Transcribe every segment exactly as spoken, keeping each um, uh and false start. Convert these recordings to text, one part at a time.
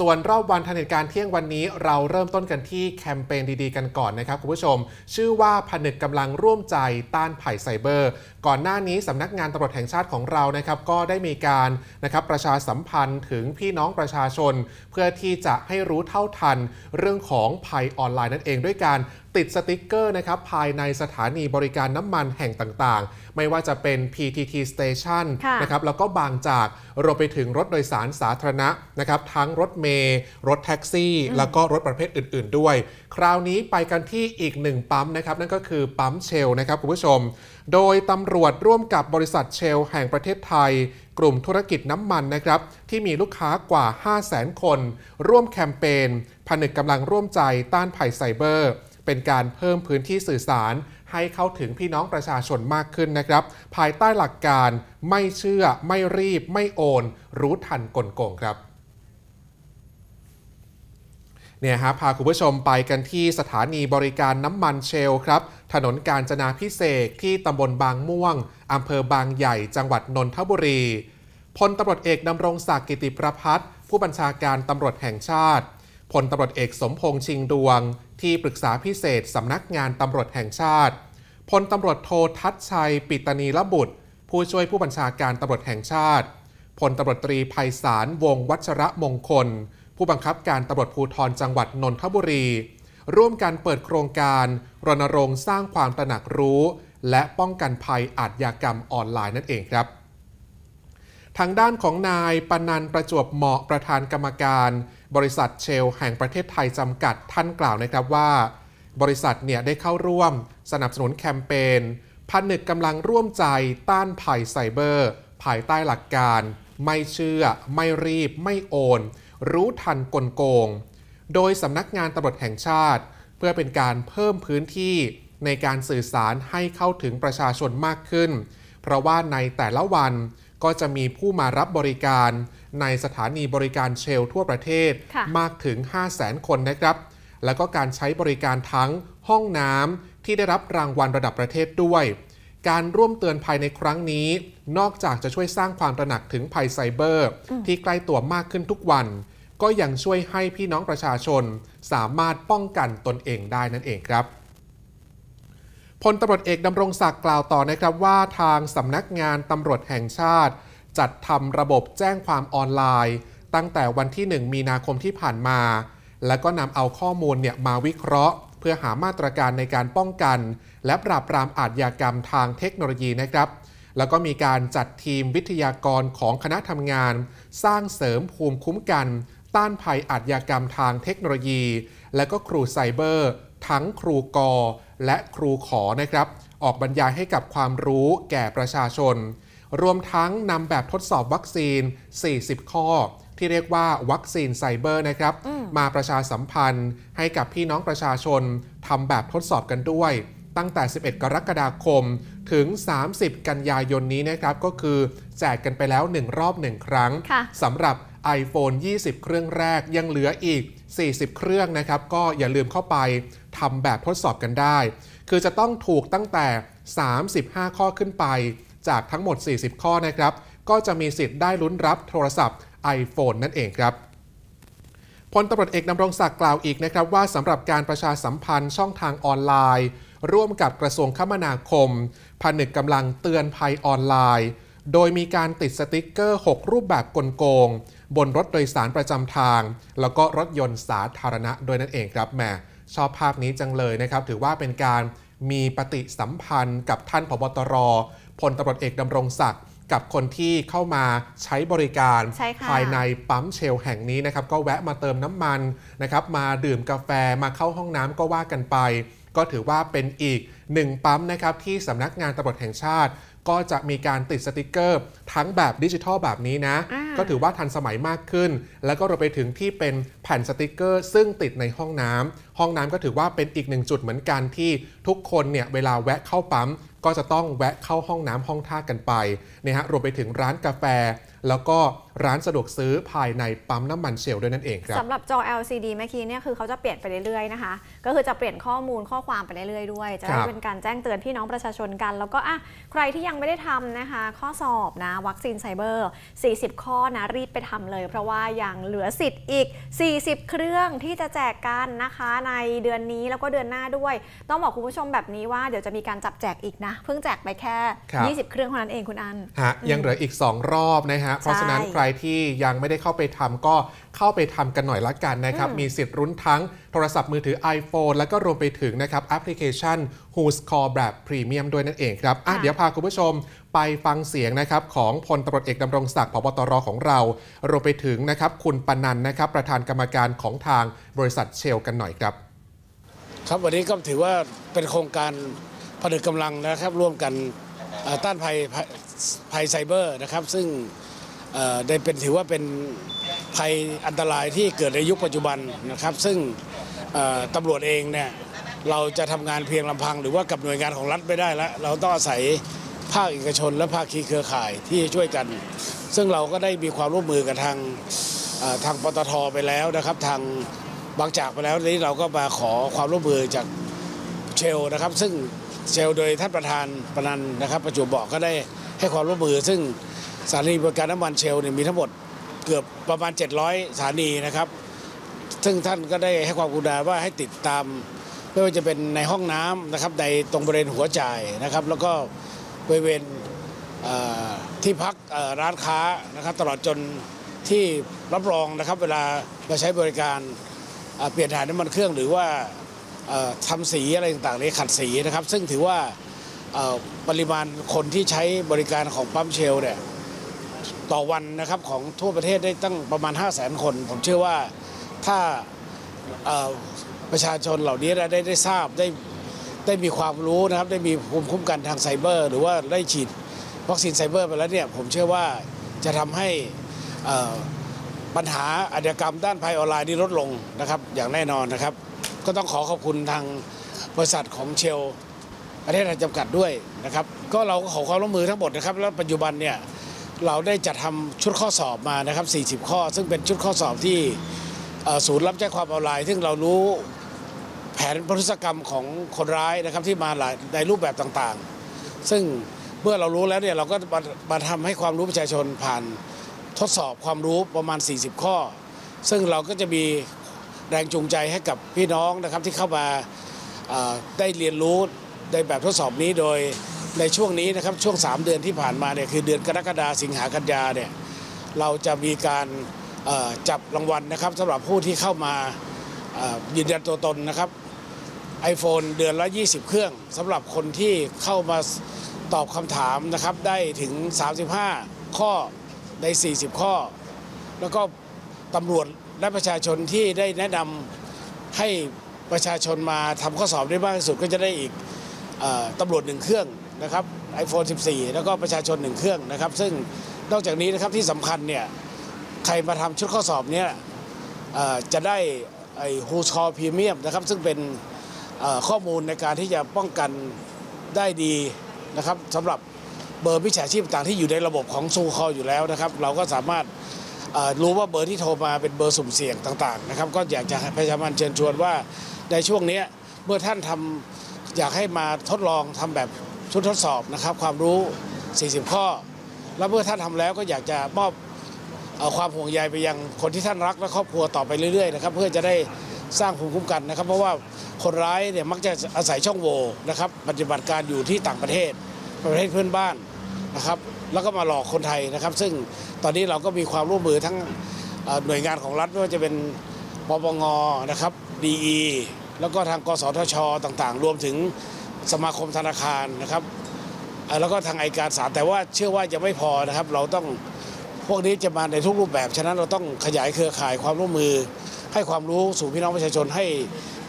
ส่วนรอบวันทันเหตุการณ์เที่ยงวันนี้เราเริ่มต้นกันที่แคมเปญดีๆกันก่อนนะครับคุณผู้ชมชื่อว่าผนึกกำลังร่วมใจต้านภัยไซเบอร์ก่อนหน้านี้สำนักงานตำรวจแห่งชาติของเรานะครับก็ได้มีการนะครับประชาสัมพันธ์ถึงพี่น้องประชาชนเพื่อที่จะให้รู้เท่าทันเรื่องของภัยออนไลน์นั่นเองด้วยการติดสติ๊กเกอร์นะครับภายในสถานีบริการน้ำมันแห่งต่างๆไม่ว่าจะเป็น พี ที ที Station นะครับแล้วก็บางจากรวมไปถึงรถโดยสารสาธารณะนะครับทั้งรถเมล์รถแท็กซี่แล้วก็รถประเภทอื่นๆด้วยคราวนี้ไปกันที่อีกหนึ่งปั๊มนะครับนั่นก็คือปั๊มเชลนะครับคุณผู้ชมโดยตำรวจร่วมกับบริษัทเชลแห่งประเทศไทยกลุ่มธุรกิจน้ำมันนะครับที่มีลูกค้ากว่า ห้าแสน คนร่วมแคมเปญผนึกกำลังร่วมใจต้านภัยไซเบอร์เป็นการเพิ่มพื้นที่สื่อสารให้เข้าถึงพี่น้องประชาชนมากขึ้นนะครับภายใต้หลักการไม่เชื่อไม่รีบไม่โอนรู้ทันกลโกงครับเนี่ยฮะพาคุณผู้ชมไปกันที่สถานีบริการน้ำมันเชลครับถนนกาญจนาภิเษกที่ตำบลบางม่วงอำเภอบางใหญ่จังหวัดนนทบุรีพลตำรวจเอกดำรงศักดิ์กิติประภัสผู้บัญชาการตำรวจแห่งชาติพลตำรวจเอกสมพงษ์ชิงดวงที่ปรึกษาพิเศษสำนักงานตำรวจแห่งชาติพลตำรวจโททัชชัยปิตนีลบุตรผู้ช่วยผู้บัญชาการตำรวจแห่งชาติพลตำรวจตรีไพศาลวงศ์วัชระมงคลผู้บังคับการตำรวจภูธรจังหวัดนนทบุรีร่วมกันเปิดโครงการรณรงค์สร้างความตระหนักรู้และป้องกันภัยอาชญากรรมออนไลน์นั่นเองครับทางด้านของนายปนันท์ประจวบเหมาะประธานกรรมการบริษัทเชลแห่งประเทศไทยจำกัดท่านกล่าวนะครับว่าบริษัทเนี่ยได้เข้าร่วมสนับสนุนแคมเปญผนึกกำลังร่วมใจต้านภัยไซเบอร์ภายใต้หลักการไม่เชื่อไม่รีบไม่โอนรู้ทันกลโกงโดยสำนักงานตำรวจแห่งชาติเพื่อเป็นการเพิ่มพื้นที่ในการสื่อสารให้เข้าถึงประชาชนมากขึ้นเพราะว่าในแต่ละวันก็จะมีผู้มารับบริการในสถานีบริการเชลทั่วประเทศมากถึง ห้าแสน คนนะครับแล้วก็การใช้บริการทั้งห้องน้ำที่ได้รับรางวัลระดับประเทศด้วยการร่วมเตือนภัยในครั้งนี้นอกจากจะช่วยสร้างความตระหนักถึงภัยไซเบอร์ที่ใกล้ตัวมากขึ้นทุกวันก็ยังช่วยให้พี่น้องประชาชนสามารถป้องกันตนเองได้นั่นเองครับพลตำรวจเอกดำรงศักดิ์กล่าวต่อนะครับว่าทางสำนักงานตำรวจแห่งชาติจัดทำระบบแจ้งความออนไลน์ตั้งแต่วันที่หนึ่งมีนาคมที่ผ่านมาแล้วก็นำเอาข้อมูลเนี่ยมาวิเคราะห์เพื่อหามาตรการในการป้องกันและปราบปรามอาชญากรรมทางเทคโนโลยีนะครับแล้วก็มีการจัดทีมวิทยากรของคณะทำงานสร้างเสริมภูมิคุ้มกันต้านภัยอาชญากรรมทางเทคโนโลยีและก็ครูไซเบอร์ทั้งครูกอและครูขอนะครับออกบรรยายให้กับความรู้แก่ประชาชนรวมทั้งนำแบบทดสอบวัคซีนสี่สิบข้อที่เรียกว่าวัคซีนไซเบอร์นะครับ ม, มาประชาสัมพันธ์ให้กับพี่น้องประชาชนทำแบบทดสอบกันด้วยตั้งแต่สิบเอ็ดกรกฎาคมถึงสามสิบกันยายนนี้นะครับก็คือแจกกันไปแล้วหนึ่งรอบหนึ่งครั้งสำหรับ ไอโฟน ยี่สิบ เครื่องแรกยังเหลืออีกสี่สิบเครื่องนะครับก็อย่าลืมเข้าไปทำแบบทดสอบกันได้คือจะต้องถูกตั้งแต่สามสิบห้าข้อขึ้นไปจากทั้งหมดสี่สิบข้อนะครับก็จะมีสิทธิ์ได้ลุ้นรับโทรศัพท์ ไอโฟน นั่นเองครับพลตำรวจเอกดำรงศักดิ์กล่าวอีกนะครับว่าสำหรับการประชาสัมพันธ์ช่องทางออนไลน์ร่วมกับกระทรวงคมนาคมผนึกกำลังเตือนภัยออนไลน์โดยมีการติดสติ๊กเกอร์หกรูปแบบกลโกงบนรถโดยสารประจำทางแล้วก็รถยนต์สาธารณะโดยนั่นเองครับแหมชอบภาพนี้จังเลยนะครับถือว่าเป็นการมีปฏิสัมพันธ์กับท่านผบตรพลตำรวจเอกดำรงศักดิ์กับคนที่เข้ามาใช้บริการภายในปั๊มเชลแห่งนี้นะครับก็แวะมาเติมน้ำมันนะครับมาดื่มกาแฟมาเข้าห้องน้ำก็ว่ากันไปก็ถือว่าเป็นอีกหนึ่งปั๊มนะครับที่สำนักงานตำรวจแห่งชาติก็จะมีการติดสติกเกอร์ทั้งแบบดิจิทัลแบบนี้นะก็ถือว่าทันสมัยมากขึ้นแล้วก็เราไปถึงที่เป็นแผ่นสติกเกอร์ซึ่งติดในห้องน้ำห้องน้ำก็ถือว่าเป็นอีกหนึ่งจุดเหมือนกันที่ทุกคนเนี่ยเวลาแวะเข้าปั๊มก็จะต้องแวะเข้าห้องน้ำห้องท่ากันไปเนี่ยฮะรวมไปถึงร้านกาแฟแล้วก็ ร้านสะดวกซื้อภายในปั๊มน้ำมันเชลล์ด้วยนั่นเองครับสำหรับจอ แอล ซี ดี เมื่อกี้เนี่ยคือเขาจะเปลี่ยนไปเรื่อยๆนะคะก็คือจะเปลี่ยนข้อมูลข้อความไปเรื่อยๆด้วยจะได้เป็นการแจ้งเตือนพี่น้องประชาชนกันแล้วก็อ่ะใครที่ยังไม่ได้ทำนะคะข้อสอบนะวัคซีนไซเบอร์สี่สิบข้อนะรีบไปทำเลยเพราะว่ายังเหลือสิทธิ์อีกสี่สิบเครื่องที่จะแจกกันนะคะในเดือนนี้แล้วก็เดือนหน้าด้วยต้องบอกคุณผู้ชมแบบนี้ว่าเดี๋ยวจะมีการจับแจกอีกนะเพิ่งแจกไปแค่ยี่สิบเครื่องเท่านั้นเองคุณอันฮะยังเหลืออีกสองรอบนะฮะเพราะฉะนั้นใครที่ยังไม่ได้เข้าไปทำก็เข้าไปทำกันหน่อยละกันนะครับมีสิทธิ์รุ้นทั้งโทรศัพท์มือถือ iPhone แล้วก็รวมไปถึงนะครับแอปพลิเคชัน Who's Call แบบพรีเมียมด้วยนั่นเองครับอ่ะเดี๋ยวพาคุณผู้ชมไปฟังเสียงนะครับของพลตำรวจเอกดำรงศักดิ์ผบตรของเรารวมไปถึงนะครับคุณปนันท์นะครับประธานกรรมการของทางบริษัทเชลกันหน่อยครับครับวันนี้ก็ถือว่าเป็นโครงการผนึกกำลังนะครับร่วมกันต้านภัยภัยไซเบอร์นะครับซึ่งได้เป็นถือว่าเป็นภัยอันตรายที่เกิดในยุคปัจจุบันนะครับซึ่งตำรวจเองเนี่ยเราจะทำงานเพียงลำพังหรือว่ากับหน่วยงานของรัฐไม่ได้แล้วเราต้องอาศัยภาคเอกชนและภาคีเครือข่ายที่ช่วยกันซึ่งเราก็ได้มีความร่วมมือกับทางทางปตท.ไปแล้วนะครับทางบางจากไปแล้วนี้เราก็มาขอความร่วมมือจากเชลนะครับซึ่งเชลโดยท่านประธานปนันท์นะครับประจวบบอกก็ได้ให้ความร่วมมือซึ่งสถานีบริการน้ำมันเชลเนี่ยมีทั้งหมดเกือบประมาณเจ็ดร้อยสถานีนะครับซึ่งท่านก็ได้ให้ความกรุณาว่าให้ติดตามไม่ว่าจะเป็นในห้องน้ำนะครับในตรงบริเวณหัวจ่ายนะครับแล้วก็บริเวณที่พักร้านค้านะครับตลอดจนที่รับรองนะครับเวลามาใช้บริการเปลี่ยนถ่ายน้ำมันเครื่องหรือว่าทำสีอะไรต่างๆนี้ขัดสีนะครับซึ่งถือว่าปริมาณคนที่ใช้บริการของปั๊มเชลเนี่ยต่อวันนะครับของทั่วประเทศได้ตั้งประมาณ ห้าแสน คนผมเชื่อว่าถ้าประชาชนเหล่านี้ได้ได้ทราบได้ได้มีความรู้นะครับได้มีภูมิคุ้มกันทางไซเบอร์หรือว่าได้ฉีดวัคซีนไซเบอร์ไปแล้วเนี่ยผมเชื่อว่าจะทำให้ปัญหาอาชญากรรมด้านภัยออนไลน์นี้ลดลงนะครับอย่างแน่นอนนะครับก็ต้องขอขอบคุณทางบริษัทของเชลประเทศไทยจำกัดด้วยนะครับก็เราขอความร่วมมือทั้งหมดนะครับแล้วปัจจุบันเนี่ยเราได้จัดทำชุดข้อสอบมานะครับสี่สิบข้อซึ่งเป็นชุดข้อสอบที่ศูนย์รับแจ้งความออนไลน์ซึ่งเรารู้แผนพฤติกรรมของคนร้ายนะครับที่มาในรูปแบบต่างๆซึ่งเมื่อเรารู้แล้วเนี่ยเราก็มาทำให้ความรู้ประชาชนผ่านทดสอบความรู้ประมาณสี่สิบข้อซึ่งเราก็จะมีแรงจูงใจให้กับพี่น้องนะครับที่เข้ามาได้เรียนรู้ในแบบทดสอบนี้โดยในช่วงนี้นะครับช่วงสามเดือนที่ผ่านมาเนี่ยคือเดือนกรกฎาคมสิงหาคมกันยาเนี่ยเราจะมีการจับรางวัลนะครับสำหรับผู้ที่เข้ามายืนยันตัวตนนะครับ iPhone เดือนละยี่สิบเครื่องสำหรับคนที่เข้ามาตอบคำถามนะครับได้ถึงสามสิบห้าข้อในสี่สิบข้อแล้วก็ตำรวจและประชาชนที่ได้แนะนำให้ประชาชนมาทำข้อสอบได้มากที่สุดก็จะได้อีกตำรวจหนึ่งเครื่องนะครับ iPhone สิบสี่แล้วก็ประชาชนหนึ่งเครื่องนะครับซึ่งนอกจากนี้นะครับที่สำคัญเนี่ยใครมาทำชุดข้อสอบเนี่ยจะได้ไอ้ Who's Call พรีเมียมนะครับซึ่งเป็นข้อมูลในการที่จะป้องกันได้ดีนะครับสำหรับเบอร์มิจฉาชีพต่างที่อยู่ในระบบของ Who's Call อยู่แล้วนะครับเราก็สามารถรู้ว่าเบอร์ที่โทรมาเป็นเบอร์สุ่มเสี่ยงต่างๆนะครับก็อยากจะประชาสัมพันธ์เชิญชวนว่าในช่วงนี้เมื่อท่านทำอยากให้มาทดลองทำแบบชุดทดสอบนะครับความรู้สี่สิบข้อและเมื่อท่านทำแล้วก็อยากจะมอบความห่วงใยไปยังคนที่ท่านรักและครอบครัวต่อไปเรื่อยๆนะครับเพื่อจะได้สร้างภูมิคุ้มกันนะครับเพราะว่าคนร้ายเนี่ยมักจะอาศัยช่องโหว่นะครับปฏิบัติการอยู่ที่ต่างประเทศประเทศเพื่อนบ้านนะครับแล้วก็มาหลอกคนไทยนะครับซึ่งตอนนี้เราก็มีความร่วมมือทั้งหน่วยงานของรัฐไม่ว่าจะเป็นปปงนะครับดีอีแล้วก็ทางกสทช.ต่างๆรวมถึงสมาคมธนาคารนะครับแล้วก็ทางอัยการศาลแต่ว่าเชื่อว่าจะไม่พอนะครับเราต้องพวกนี้จะมาในทุกรูปแบบฉะนั้นเราต้องขยายเครือข่ายความร่วมมือให้ความรู้สู่พี่น้องประชาชนให้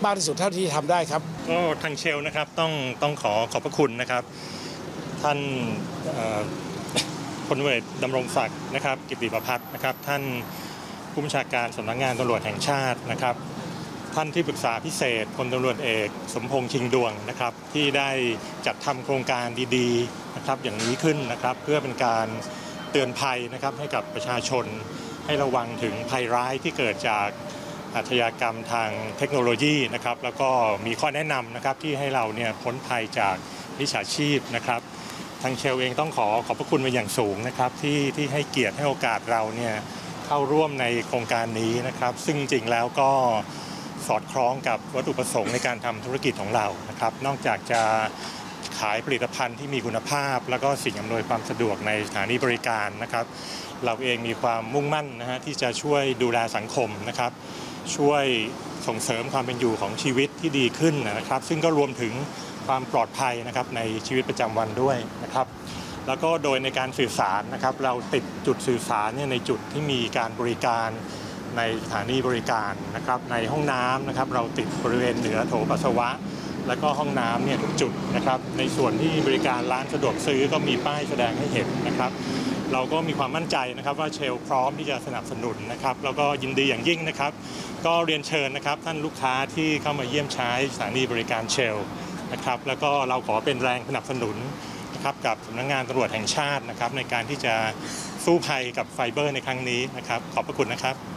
มากที่สุดเท่าที่ทำได้ครับก็ทางเชลนะครับต้องต้องขอขอบพระคุณนะครับท่านพลเอกดำรงศักดิ์นะครับกิติประพัฒน์นะครับท่านผู้บัญชาการสำนักงานตำรวจแห่งชาตินะครับท่านที่ปรึกษาพิเศษพลตำรวจเอกสมพงษ์ชิงดวงนะครับที่ได้จัดทำโครงการดีๆนะครับอย่างนี้ขึ้นนะครับเพื่อเป็นการ ตือนภัยนะครับให้กับประชาชนให้ระวังถึงภัยร้ายที่เกิดจากอาชญากรรมทางเทคโนโลยีนะครับแล้วก็มีข้อแนะนำนะครับที่ให้เราเนี่ยพ้นภัยจากมิจฉาชีพนะครับทางเชลเองต้องขอขอบพระคุณเป็นอย่างสูงนะครับที่ที่ให้เกียรติให้โอกาสเราเนี่ยเข้าร่วมในโครงการนี้นะครับซึ่งจริงแล้วก็สอดคล้องกับวัตถุประสงค์ในการทำธุรกิจของเรานะครับนอกจากจะขายผลิตภัณฑ์ที่มีคุณภาพแล้วก็สิ่งอำนวยความสะดวกในสถานีบริการนะครับเราเองมีความมุ่งมั่นนะฮะที่จะช่วยดูแลสังคมนะครับช่วยส่งเสริมความเป็นอยู่ของชีวิตที่ดีขึ้นนะครับซึ่งก็รวมถึงความปลอดภัยนะครับในชีวิตประจำวันด้วยนะครับแล้วก็โดยในการสื่อสารนะครับเราติดจุดสื่อสารเนี่ยในจุดที่มีการบริการในสถานีบริการนะครับในห้องน้ำนะครับเราติดบริเวณเหนือโถปัสสาวะแล้วก็ห้องน้ำเนี่ยทุกจุดนะครับในส่วนที่บริการร้านสะดวกซื้อก็มีป้ายแสดงให้เห็นนะครับเราก็มีความมั่นใจนะครับว่าเชลพร้อมที่จะสนับสนุนนะครับแล้วก็ยินดีอย่างยิ่งนะครับก็เรียนเชิญนะครับท่านลูกค้าที่เข้ามาเยี่ยมใช้สถานีบริการเชลนะครับแล้วก็เราขอเป็นแรงสนับสนุนนะครับกับสำนักงานตำรวจแห่งชาตินะครับในการที่จะสู้ภัยกับไฟเบอร์ในครั้งนี้นะครับขอบพระคุณนะครับ